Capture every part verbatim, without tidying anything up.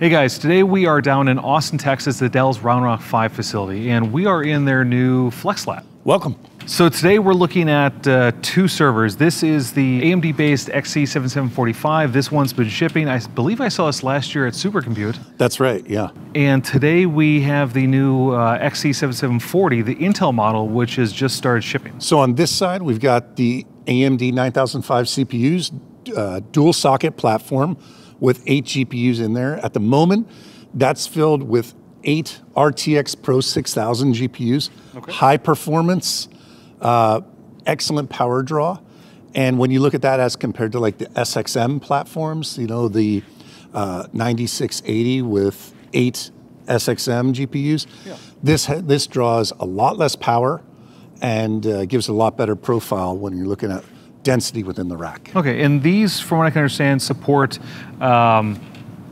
Hey guys, today we are down in Austin, Texas at Dell's Round Rock five facility, and we are in their new Flex Lab. Welcome. So today we're looking at uh, two servers. This is the A M D-based X E seventy-seven forty-five. This one's been shipping. I believe I saw this last year at Supercompute. That's right, yeah. And today we have the new uh, X E seventy-seven forty, the Intel model, which has just started shipping. So on this side, we've got the A M D nine thousand five C P Us, uh, dual socket platform, with eight G P Us in there. At the moment, that's filled with eight R T X Pro six thousand G P Us, okay. High performance, uh, excellent power draw. And when you look at that as compared to like the S X M platforms, you know, the uh, ninety-six eighty with eight S X M G P Us, yeah. this, this draws a lot less power and uh, gives a lot better profile when you're looking at density within the rack. Okay, and these, from what I can understand, support um,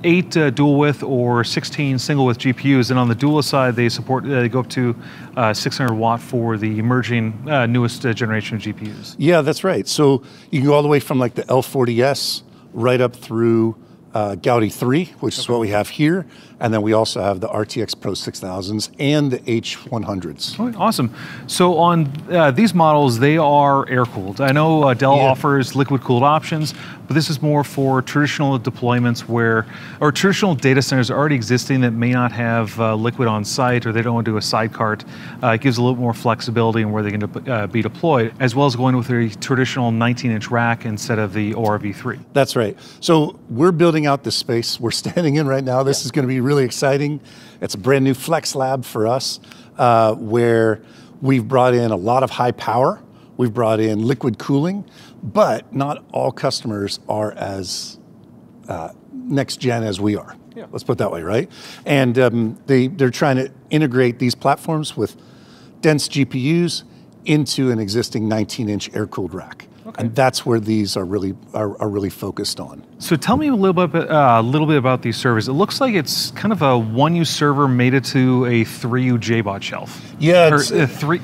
eight uh, dual width or sixteen single width G P Us, and on the dual side, they support uh, they go up to uh, six hundred watt for the emerging uh, newest uh, generation of G P Us. Yeah, that's right. So you can go all the way from like the L forty S right up through uh, Gaudi three, which okay. is what we have here, and then we also have the R T X Pro six thousands and the H one hundreds. Oh, awesome. So on uh, these models, they are air-cooled. I know uh, Dell yeah. offers liquid-cooled options, but this is more for traditional deployments where, or traditional data centers already existing that may not have uh, liquid on site, or they don't want to do a side cart. Uh, it gives a little more flexibility in where they can de uh, be deployed, as well as going with a traditional nineteen inch rack instead of the O R V three. That's right. So we're building out this space we're standing in right now. This yeah. is gonna be really exciting. It's a brand new Flex Lab for us, uh, where we've brought in a lot of high power. We've brought in liquid cooling, but not all customers are as uh, next gen as we are. Yeah. Let's put it that way, right? And um, they, they're trying to integrate these platforms with dense G P Us into an existing nineteen inch air cooled rack. Okay. And that's where these are really are, are really focused on. So tell me a little bit a uh, little bit about these servers. It looks like it's kind of a one U server made it to a three U J BOD shelf. Yeah, or, it's uh, three.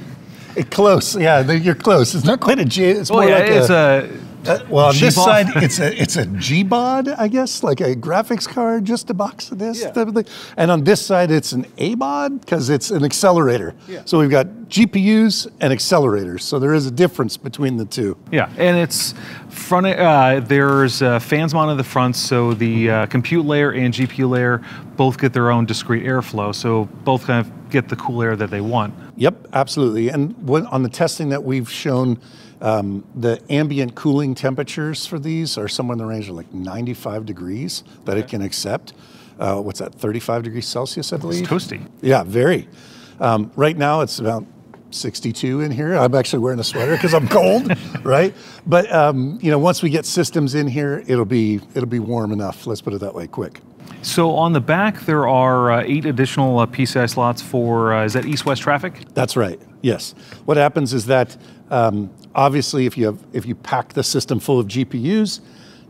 It, close. Yeah, you're close. It's not quite a J. It's well, more yeah, like it's a. a, a well, on this side, it's a it's a G BOD, I guess, like a graphics card, just a box of this. Yeah. Type of thing. And on this side, it's an A BOD because it's an accelerator. Yeah. So we've got G P Us and accelerators, so there is a difference between the two. Yeah, and it's front. Uh, there's uh, fans mounted at the front, so the uh, compute layer and G P U layer both get their own discrete airflow, so both kind of get the cool air that they want. Yep, absolutely. And when, on the testing that we've shown, um, the ambient cooling temperatures for these are somewhere in the range of like ninety-five degrees that okay. it can accept. Uh, what's that? thirty-five degrees Celsius, I believe. It's toasty. Yeah, very. Um, right now, it's about sixty-two in here. I'm actually wearing a sweater because I'm cold, right? But um, you know, once we get systems in here, it'll be it'll be warm enough. Let's put it that way, quick. So on the back, there are uh, eight additional uh, P C I slots for uh, is that east-west traffic? That's right. Yes. What happens is that um, obviously, if you have if you pack the system full of G P Us,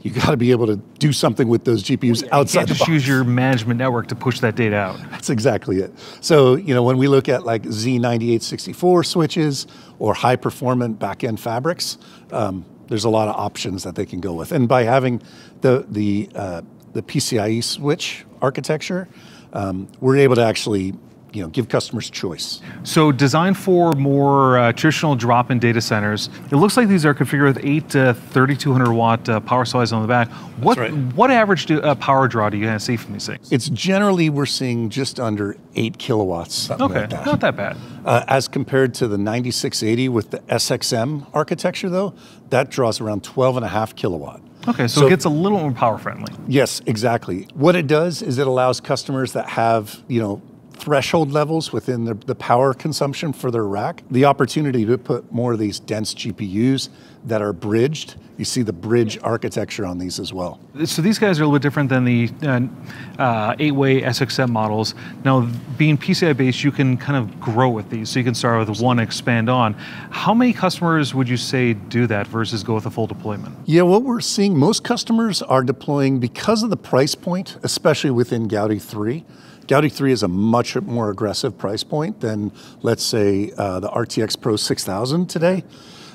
you got to be able to do something with those G P Us outside the box. You can't just use your management network to push that data out. That's exactly it. So, you know, when we look at like Z ninety-eight sixty-four switches or high performant back-end fabrics, um, there's a lot of options that they can go with. And by having the, the, uh, the P C I E switch architecture, um, we're able to actually you know, give customers choice. So designed for more uh, traditional drop-in data centers, it looks like these are configured with eight uh, thirty-two hundred watt uh, power supplies on the back. What right. what average do, uh, power draw do you see from these things? It's generally, we're seeing just under eight kilowatts, something okay, like that. Not that bad. Uh, as compared to the ninety-six eighty with the S X M architecture though, that draws around twelve and a half kilowatt. Okay, so, so it gets a little more power friendly. Yes, exactly. What it does is it allows customers that have, you know, threshold levels within the, the power consumption for their rack, the opportunity to put more of these dense G P Us that are bridged. You see the bridge architecture on these as well. So these guys are a little bit different than the uh, uh, eight-way S X M models. Now, being P C I-based, you can kind of grow with these. So you can start with one, expand on. How many customers would you say do that versus go with a full deployment? Yeah, what we're seeing, most customers are deploying because of the price point, especially within Gaudi three. Gaudi three is a much more aggressive price point than, let's say, uh, the R T X Pro six thousand today.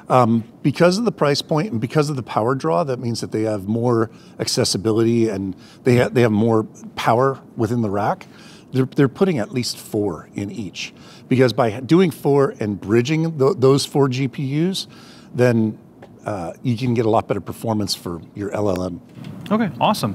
Um, because of the price point and because of the power draw, that means that they have more accessibility and they, ha they have more power within the rack. They're, they're putting at least four in each. Because by doing four and bridging th those four G P Us, then uh, you can get a lot better performance for your L L M. Okay, awesome.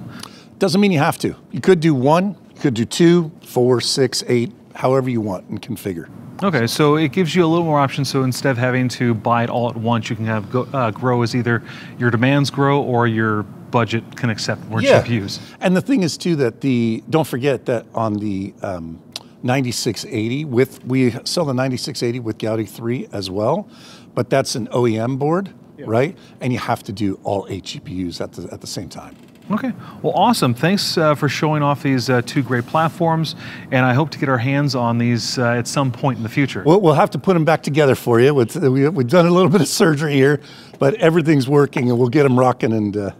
Doesn't mean you have to. You could do one, you could do two, four, six, eight, however you want and configure. Okay, so it gives you a little more options. So instead of having to buy it all at once, you can have go, uh, grow as either your demands grow or your budget can accept more yeah. G P Us. And the thing is too that the, don't forget that on the um, ninety-six eighty, with we sell the ninety-six eighty with Gaudi three as well, but that's an O E M board, yeah. right? And you have to do all eight G P Us at the, at the same time. Okay, well, awesome. Thanks uh, for showing off these uh, two great platforms, and I hope to get our hands on these uh, at some point in the future. Well, we'll have to put them back together for you. We've done a little bit of surgery here, but everything's working, and we'll get them rocking, and uh,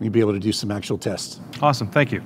you'll be able to do some actual tests. Awesome, thank you.